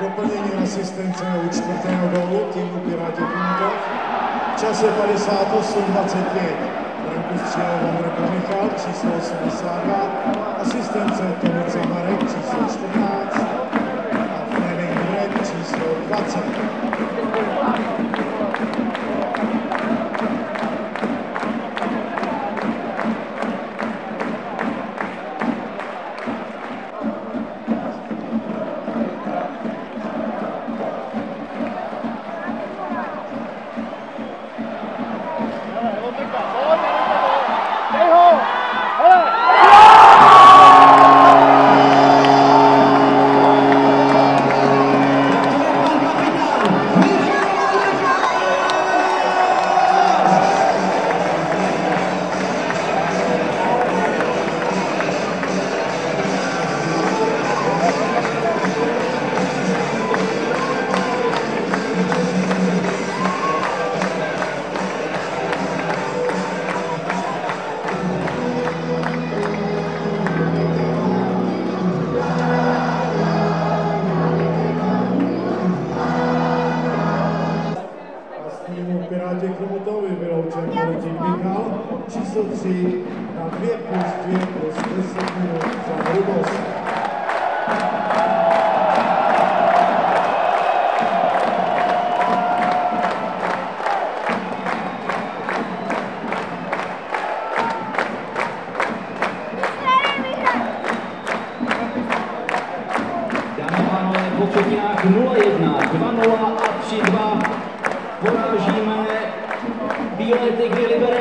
Doplnění asistence u čtvrtého gólu týmu Piráti Chomutov. Čas je 58:25. Branku střílel Vondrka Michal, číslo 82. Asistence Tomice Marek, číslo 14. A Frédek Murek, číslo 20. číslo 3 na 2+2+10 minut za hrubost. Početňák 0-1, 2-0 a 3-2 porážíme Bílé Tygři Liberec.